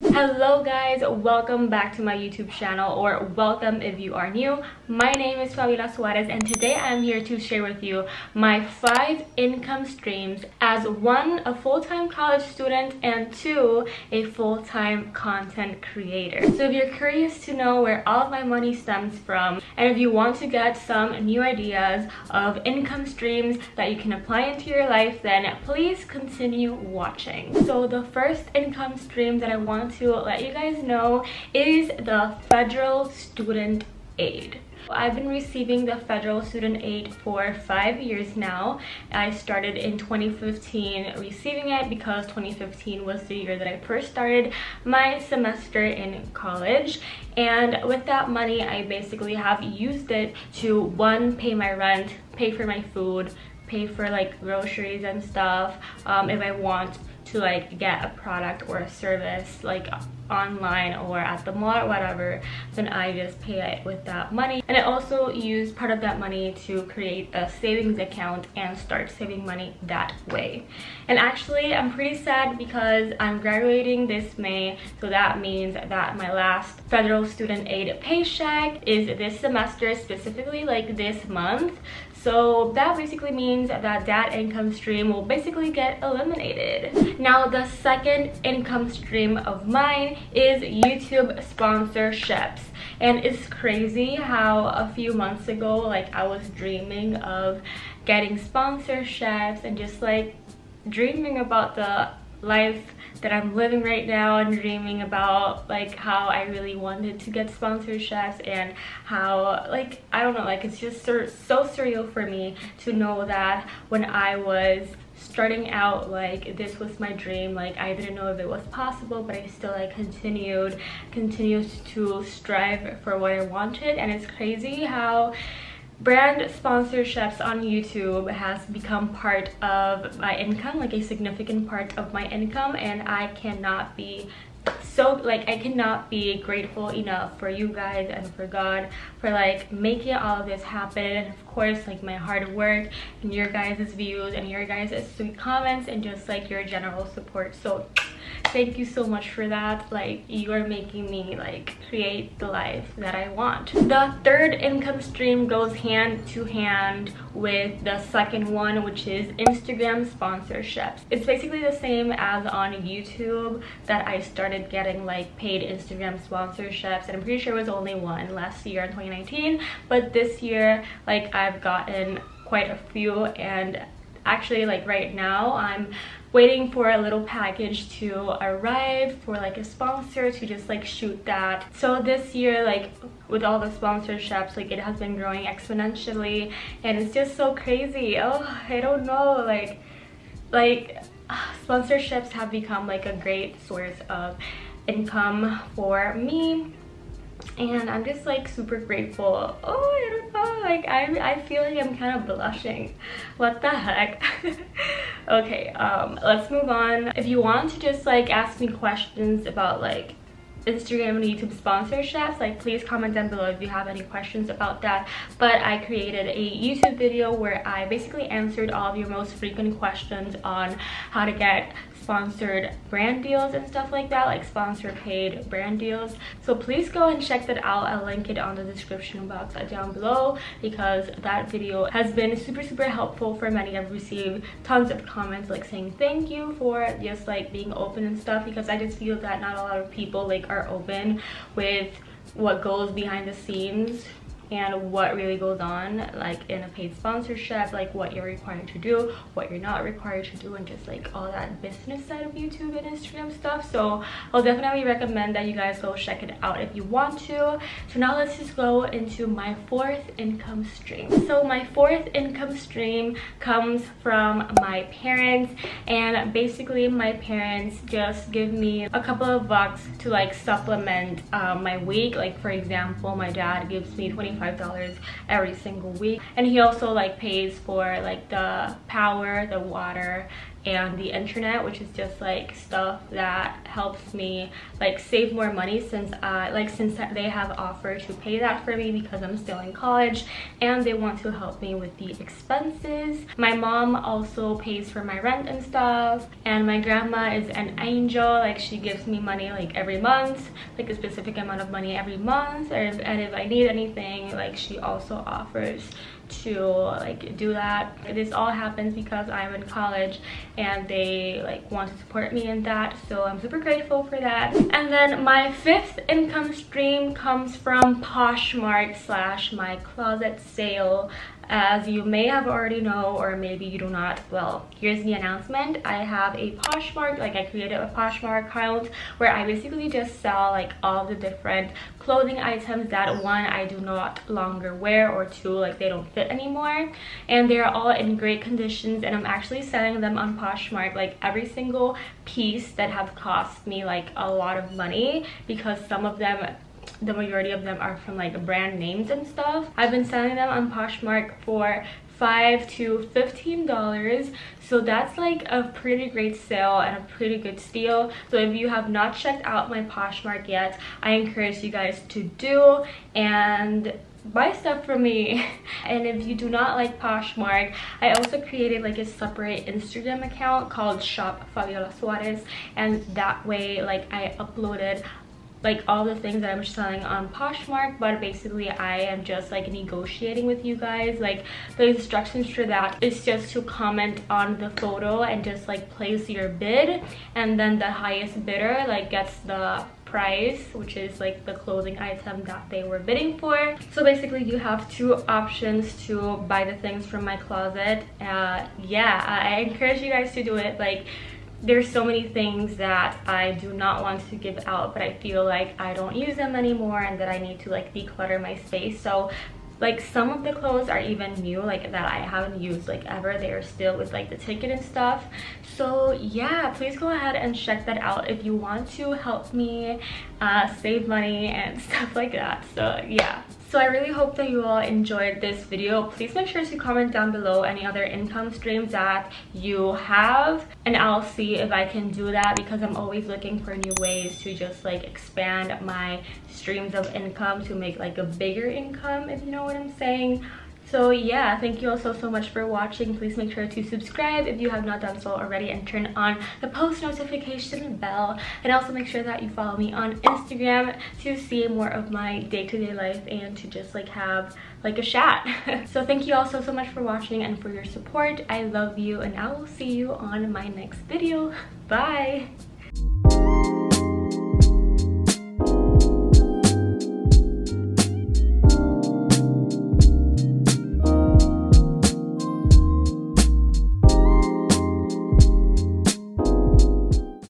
Hello guys, welcome back to my YouTube channel, or welcome if you are new. My name is Fabiola Suarez and today I'm here to share with you my 5 income streams as 1, a full-time college student, and 2, a full-time content creator. So if you're curious to know where all of my money stems from, and if you want to get some new ideas of income streams that you can apply into your life, then please continue watching. So the first income stream that I want to let you guys know is the federal student aid. I've been receiving the federal student aid for 5 years now. I started in 2015 receiving it because 2015 was the year that I first started my semester in college, and with that money I basically have used it to, one, pay my rent, pay for my food, pay for like groceries and stuff, if I want to like get a product or a service like online or at the mall or whatever, then I just pay it with that money. And I also use part of that money to create a savings account and start saving money that way. And actually I'm pretty sad because I'm graduating this May, so that means that my last federal student aid paycheck is this semester, specifically like this month. So that basically means that that income stream will basically get eliminated. Now the second income stream of mine is YouTube sponsorships. And it's crazy how a few months ago, like, I was dreaming of getting sponsorships and just like dreaming about the life that I'm living right now, and dreaming about like how I really wanted to get sponsorships, and how, like, I don't know, like, it's just so surreal for me to know that when I was starting out, like, this was my dream. Like, I didn't know if it was possible, but I still like continued to strive for what I wanted. And it's crazy how brand sponsorships on YouTube has become part of my income, like a significant part of my income, and I cannot be grateful enough for you guys and for God for like making all of this happen. And of course, like, my hard work and your guys' views and your guys' sweet comments and just like your general support. So thank you so much for that. Like, you are making me like create the life that I want. The third income stream goes hand to hand with the second one, which is Instagram sponsorships. It's basically the same as on YouTube that I started getting like paid Instagram sponsorships, and I'm pretty sure it was only one last year in 2019, but this year like I've gotten quite a few. And actually, like, right now I'm waiting for a little package to arrive for like a sponsor to just like shoot that. So this year, like, with all the sponsorships, like, it has been growing exponentially, and it's just so crazy. Oh, I don't know, like sponsorships have become like a great source of income for me, and I'm just like super grateful. Oh, I don't know, like, I feel like I'm kind of blushing. What the heck? Okay, let's move on. If you want to just like ask me questions about like Instagram and YouTube sponsorships, like, please comment down below if you have any questions about that. But I created a YouTube video where I basically answered all of your most frequent questions on how to get sponsored brand deals and stuff like that, like sponsor paid brand deals. So please go and check that out. I'll link it on the description box down below, because that video has been super helpful for many. I've received tons of comments like saying thank you for just like being open and stuff, because I just feel that not a lot of people like are open with what goes behind the scenes and what really goes on like in a paid sponsorship, like what you're required to do, what you're not required to do, and just like all that business side of YouTube and Instagram stuff. So I'll definitely recommend that you guys go check it out if you want to. So now let's just go into my fourth income stream. So my fourth income stream comes from my parents, and basically my parents just give me a couple of bucks to like supplement my week. Like, for example, my dad gives me $25 every single week, and he also like pays for like the power, the water, and the internet, which is just like stuff that helps me like save more money, since since they have offered to pay that for me because I'm still in college and they want to help me with the expenses. My mom also pays for my rent and stuff, and my grandma is an angel. Like, she gives me money like every month, like a specific amount of money every month, and if I need anything, like, she also offers to like do that. This all happens because I'm in college and they like want to support me in that, so I'm super grateful for that. And then my fifth income stream comes from Poshmark / my closet sale. As you may have already know, or maybe you do not, well, here's the announcement. I have a Poshmark, like I created a Poshmark account where I basically just sell like all the different clothing items that, one, I do not longer wear, or two, like they don't fit anymore, and they're all in great conditions. And I'm actually selling them on Poshmark, like every single piece that have cost me like a lot of money, because some of them, the majority of them, are from like brand names and stuff. I've been selling them on Poshmark for $5 to $15, so that's like a pretty great sale and a pretty good steal. So if you have not checked out my Poshmark yet, I encourage you guys to do and buy stuff from me. And if you do not like Poshmark, I also created like a separate Instagram account called Shop Fabiola Suarez, and that way like I uploaded like all the things that I'm selling on Poshmark, but basically I am just like negotiating with you guys. Like, the instructions for that is just to comment on the photo and just like place your bid, and then the highest bidder like gets the price, which is like the clothing item that they were bidding for. So basically you have two options to buy the things from my closet. Yeah, I encourage you guys to do it. Like, there's so many things that I do not want to give out, but I feel like I don't use them anymore and that I need to like declutter my space. So like some of the clothes are even new, like that I haven't used like ever. They are still with like the ticket and stuff. So yeah, please go ahead and check that out if you want to help me save money and stuff like that. So yeah. So I really hope that you all enjoyed this video. Please make sure to comment down below any other income streams that you have, and I'll see if I can do that, because I'm always looking for new ways to just like expand my streams of income to make like a bigger income, if you know what I'm saying. So yeah, thank you all so much for watching. Please make sure to subscribe if you have not done so already, and turn on the post notification bell. And also make sure that you follow me on Instagram to see more of my day-to-day life and to just like have like a chat. So thank you all so much for watching and for your support. I love you, and I will see you on my next video. Bye!